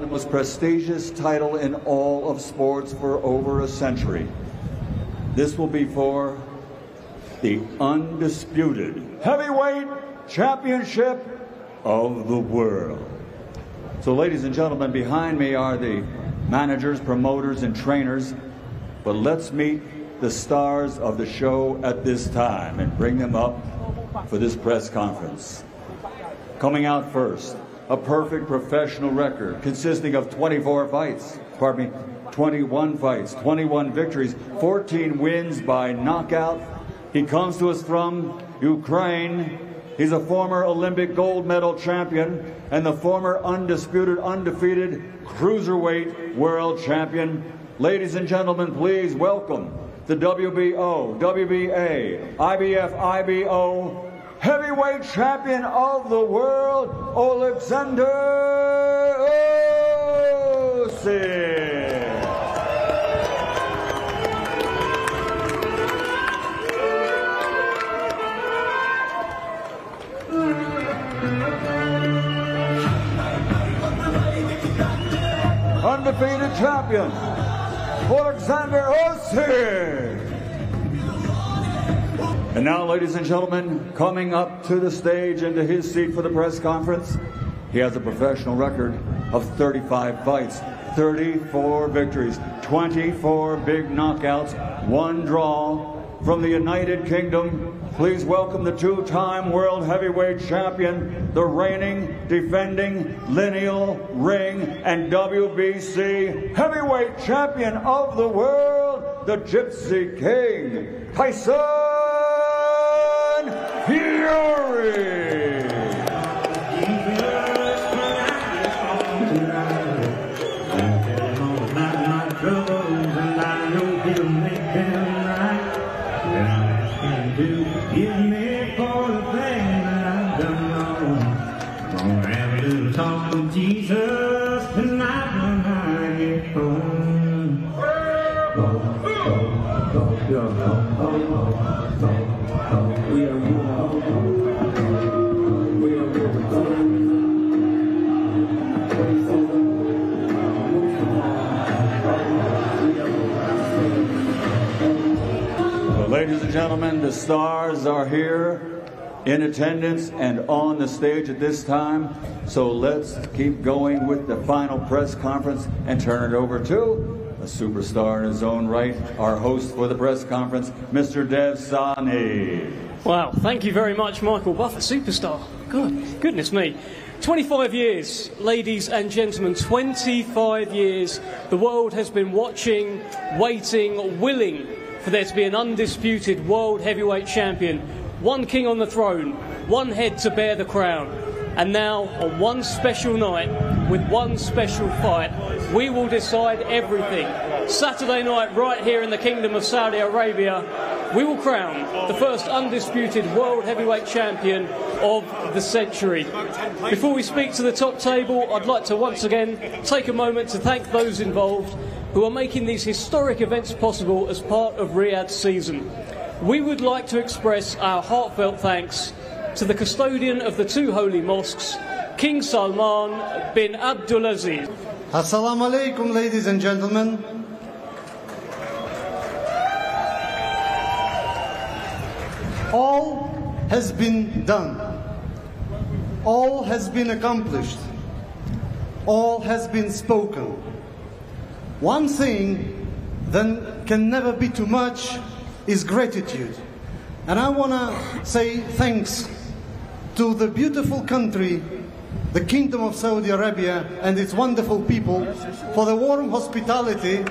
the most prestigious title in all of sports for over a century. This will be for the undisputed heavyweight championship of the world. So ladies and gentlemen, behind me are the managers, promoters, and trainers, but let's meet the stars of the show at this time and bring them up for this press conference. Coming out first, a perfect professional record consisting of 21 fights, 21 victories, 14 wins by knockout. He comes to us from Ukraine. He's a former Olympic gold medal champion and the former undisputed, undefeated cruiserweight world champion. Ladies and gentlemen, please welcome the WBO, WBA, IBF, IBO heavyweight champion of the world, Oleksandr Usyk. Undefeated champion, Oleksandr Usyk. And now, ladies and gentlemen, coming up to the stage and to his seat for the press conference, he has a professional record of 35 fights, 34 victories, 24 big knockouts, 1 draw. From the United Kingdom, please welcome the two-time world heavyweight champion, the reigning, defending, lineal, ring, and WBC heavyweight champion of the world, the Gypsy King, Tyson Fury. Jesus, tonight when I get home, Well, ladies and gentlemen, the stars are here in attendance and on the stage at this time. So let's keep going with the final press conference and turn it over to a superstar in his own right, our host for the press conference, Mr. Dev Sani. Wow, thank you very much, Michael Buffer, superstar. Good, goodness me. 25 years, ladies and gentlemen, 25 years. The world has been watching, waiting, willing for there to be an undisputed world heavyweight champion. One king on the throne, one head to bear the crown. And now, on one special night, with one special fight, we will decide everything. Saturday night, right here in the Kingdom of Saudi Arabia, we will crown the first undisputed world heavyweight champion of the century. Before we speak to the top table, I'd like to once again take a moment to thank those involved who are making these historic events possible as part of Riyadh Season. We would like to express our heartfelt thanks to the custodian of the two holy mosques, King Salman bin Abdulaziz. Assalamu alaikum, ladies and gentlemen. All has been done. All has been accomplished. All has been spoken. One thing that can never be too much is gratitude. And I want to say thanks to the beautiful country, the Kingdom of Saudi Arabia, and its wonderful people for the warm hospitality,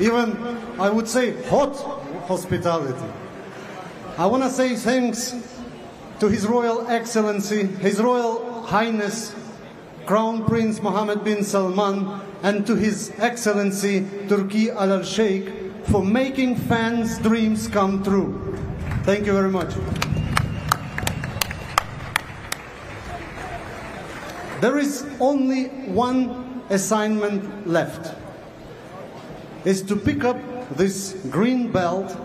even I would say hot hospitality. I want to say thanks to His Royal Excellency, His Royal Highness Crown Prince Mohammed bin Salman, and to His Excellency Turki Al-Sheikh, for making fans' dreams come true. Thank you very much. There is only one assignment left, is to pick up this green belt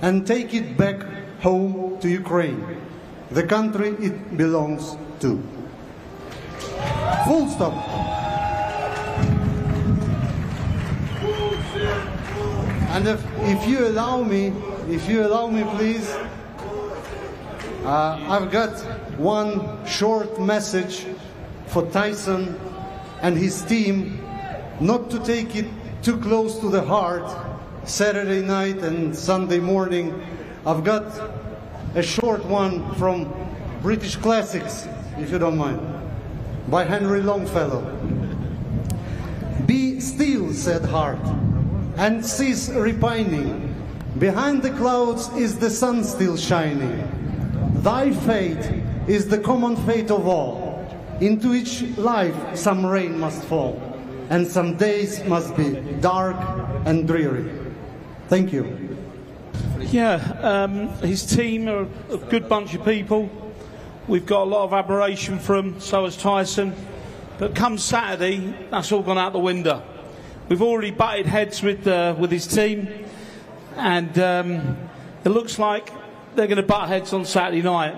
and take it back home to Ukraine, the country it belongs to. Full stop. And if you allow me, please, I've got one short message for Tyson and his team, not to take it too close to the heart. Saturday night and Sunday morning, I've got a short one from British Classics, if you don't mind, by Henry Longfellow. Be still, said heart, and cease repining. Behind the clouds is the sun still shining. Thy fate is the common fate of all, into each life some rain must fall, and some days must be dark and dreary. Thank you. Yeah, his team are a good bunch of people. We've got a lot of admiration for him, so has Tyson. But come Saturday, that's all gone out the window. We've already butted heads with his team, and it looks like they're going to butt heads on Saturday night.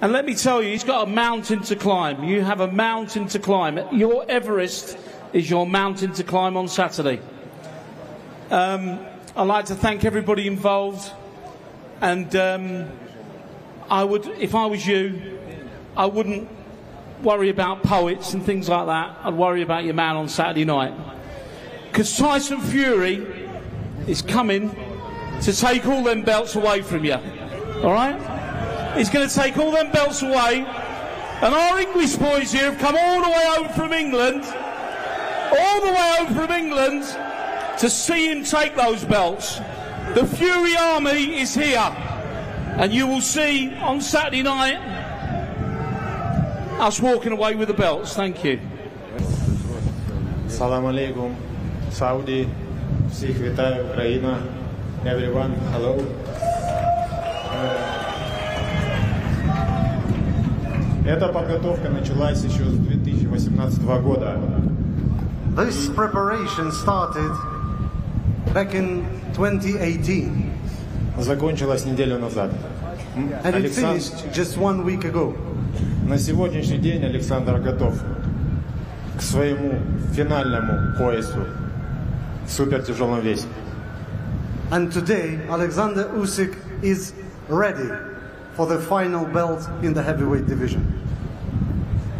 And let me tell you, he's got a mountain to climb. You have a mountain to climb. Your Everest is your mountain to climb on Saturday. I'd like to thank everybody involved, and I would, if I was you, I wouldn't worry about poets and things like that. I'd worry about your man on Saturday night. Because Tyson Fury is coming to take all them belts away from you, all right? He's going to take all them belts away, and our English boys here have come all the way over from England, all the way over from England, to see him take those belts. The Fury Army is here, and you will see on Saturday night us walking away with the belts. Thank you. Assalamu alaikum. Saudi, всех витаю, Украина, everyone, hello. Эта подготовка началась еще с 2018 года. This preparation started back in 2018. Закончилась неделю назад. And it finished just 1 week ago. На сегодняшний день Александр готов к своему финальному поясу. And today, Oleksandr Usyk is ready for the final belt in the heavyweight division.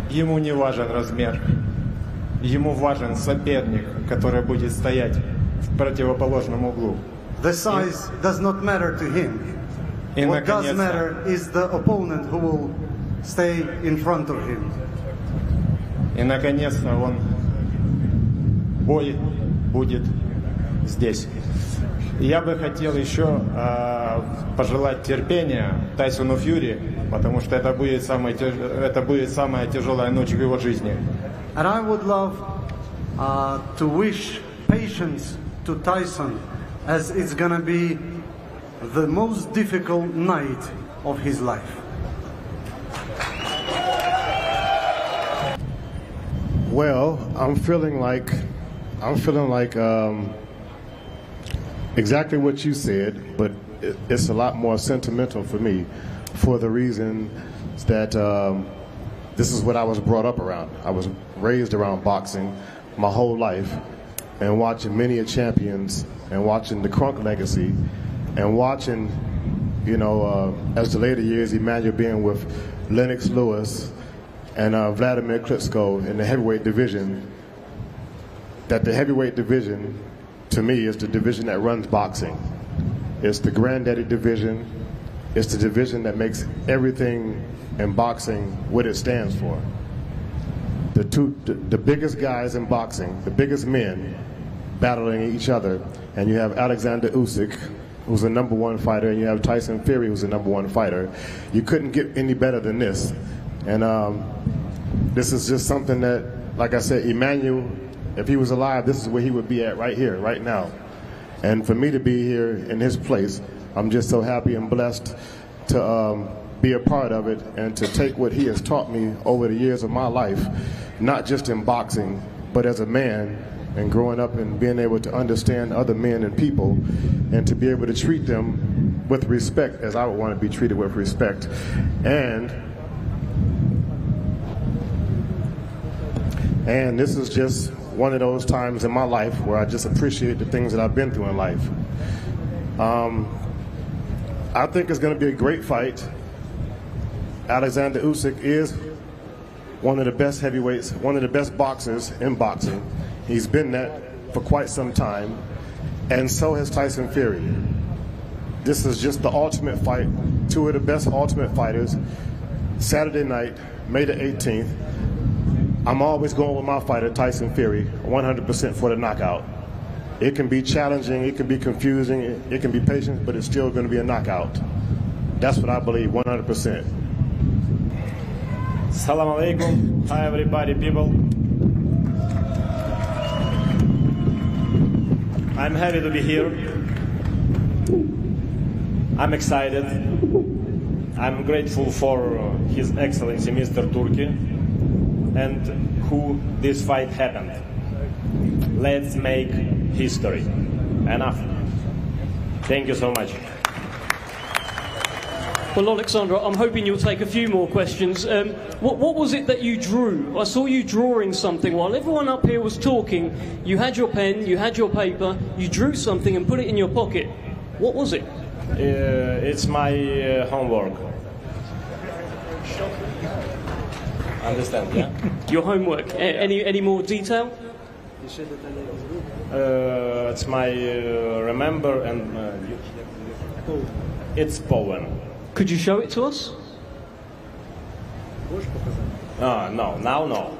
Ему не важен размер. Ему важен соперник, который будет стоять в противоположном углу. The size does not matter to him. What does matter is the opponent who will stay in front of him. И наконец-то он бой будет здесь. Я бы хотел еще пожелать терпения Тайсону Фьюри, потому что это будет самая тяжелая ночь в его жизни. And I would love to wish patience to Tyson, as it's gonna be the most difficult night of his life. Well, I'm feeling like exactly what you said, but it's a lot more sentimental for me, for the reason that this is what I was brought up around. I was raised around boxing my whole life, and watching many of champions, and watching the Kronk legacy, and watching, you know, as the later years, Emanuel being with Lennox Lewis and Vladimir Klitschko in the heavyweight division. That the heavyweight division, to me, is the division that runs boxing. It's the granddaddy division. It's the division that makes everything in boxing what it stands for. The biggest guys in boxing, the biggest men, battling each other, and you have Oleksandr Usyk, who's a #1 fighter, and you have Tyson Fury, who's a #1 fighter. You couldn't get any better than this. And this is just something that, like I said, Emanuel, if he was alive, this is where he would be at, right here, right now. And for me to be here in his place, I'm just so happy and blessed to be a part of it and to take what he has taught me over the years of my life, not just in boxing, but as a man, and growing up and being able to understand other men and people, and to be able to treat them with respect as I would want to be treated with respect. And And this is just one of those times in my life where I just appreciate the things that I've been through in life. I think it's going to be a great fight. Oleksandr Usyk is one of the best heavyweights, one of the best boxers in boxing. He's been that for quite some time, and so has Tyson Fury. This is just the ultimate fight, two of the best ultimate fighters. Saturday night, May the 18th. I'm always going with my fighter, Tyson Fury, 100% for the knockout. It can be challenging, it can be confusing, it can be patient, but it's still going to be a knockout. That's what I believe, 100%. Assalamu alaikum. Hi everybody, people. I'm happy to be here. I'm excited. I'm grateful for His Excellency Mr. Turki and who this fight happened. Let's make history. Enough. Thank you so much. Well, Oleksandr, I'm hoping you'll take a few more questions. What was it that you drew? I saw you drawing something while everyone up here was talking. You had your pen, you had your paper, you drew something and put it in your pocket. What was it? It's my homework. Understand, yeah? Your homework. Yeah. Any more detail? It's my remember and it's poem. Could you show it to us? No, now no.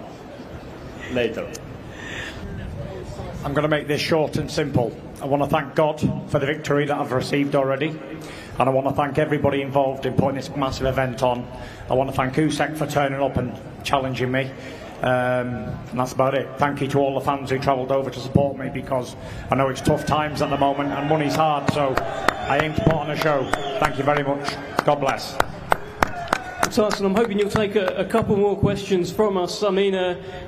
Later. I'm going to make this short and simple. I want to thank God for the victory that I've received already. And I want to thank everybody involved in putting this massive event on. I want to thank Usyk for turning up and challenging me. And that's about it. Thank you to all the fans who travelled over to support me, because I know it's tough times at the moment and money's hard, so I aim to put on a show. Thank you very much. God bless. Tyson, I'm hoping you'll take a couple more questions from us. I mean,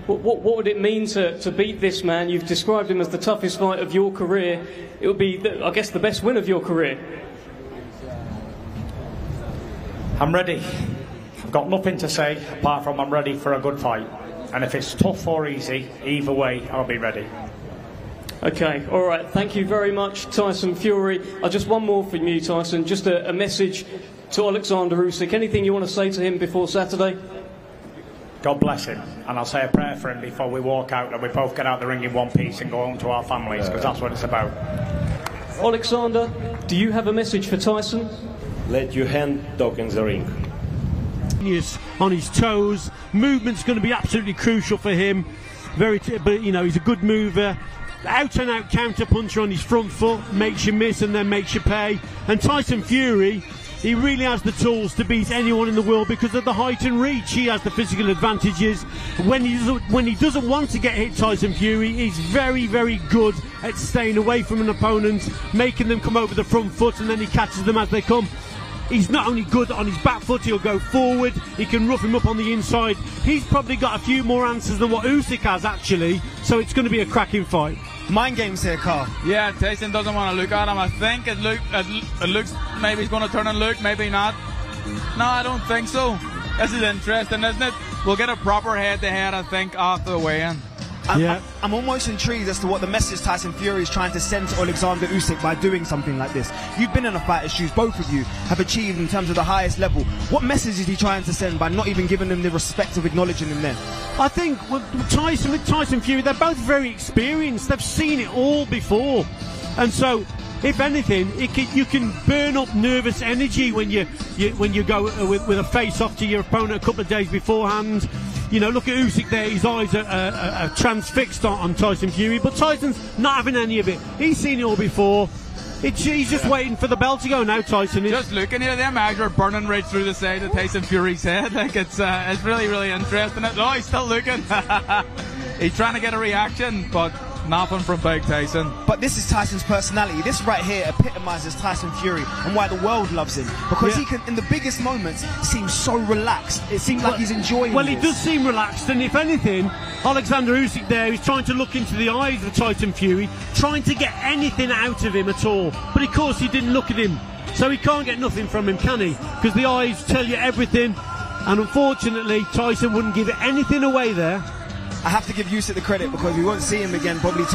what would it mean to beat this man? You've described him as the toughest fight of your career. It would be, I guess, the best win of your career. I'm ready. I've got nothing to say apart from I'm ready for a good fight. And if it's tough or easy, either way, I'll be ready. Okay, all right. Thank you very much, Tyson Fury. Just one more from you, Tyson. Just a message to Oleksandr Usyk. Anything you want to say to him before Saturday? God bless him. And I'll say a prayer for him before we walk out and we both get out the ring in one piece and go home to our families, because that's what it's about. Oleksandr, do you have a message for Tyson? Let your hand dog in the ring. Is on his toes. Movement's going to be absolutely crucial for him. But you know, he's a good mover. Out and out counter puncher on his front foot, makes you miss and then makes you pay. And Tyson Fury, he really has the tools to beat anyone in the world because of the height and reach. He has the physical advantages. When he doesn't want to get hit, Tyson Fury, he's very, very good at staying away from an opponent, making them come over the front foot, and then he catches them as they come. He's not only good on his back foot, he'll go forward, he can rough him up on the inside. He's probably got a few more answers than what Usyk has, actually, so it's going to be a cracking fight. Mind games here, Carl. Yeah, Tyson doesn't want to look at him. I think it looks maybe he's going to turn and look, maybe not. No, I don't think so. This is interesting, isn't it? We'll get a proper head-to-head, I think, after the weigh-in. I'm almost intrigued as to what the message Tyson Fury is trying to send to Oleksandr Usyk by doing something like this. You've been in a fighter's shoes, both of you have achieved in terms of the highest level. What message is he trying to send by not even giving them the respect of acknowledging him there? I think with Tyson Fury, they're both very experienced. They've seen it all before. And so, if anything, you can burn up nervous energy when you go with a face-off to your opponent a couple of days beforehand. You know, look at Usyk there, his eyes are transfixed on Tyson Fury, but Tyson's not having any of it. He's seen it all before. He's just waiting for the bell to go now, Tyson. Just looking at them eyes are burning right through the side of Tyson Fury's head. Like, it's really, really interesting. Oh, he's still looking. He's trying to get a reaction, but nothing from Big Tyson. But this is Tyson's personality. This right here epitomizes Tyson Fury and why the world loves him. Because he can, in the biggest moments, seem so relaxed. It seems like he's enjoying it. Well, he does seem relaxed. And if anything, Oleksandr Usyk there is trying to look into the eyes of Tyson Fury, trying to get anything out of him at all. But of course, he didn't look at him. So he can't get nothing from him, can he? Because the eyes tell you everything. And unfortunately, Tyson wouldn't give anything away there. I have to give Usyk the credit because we won't see him again probably till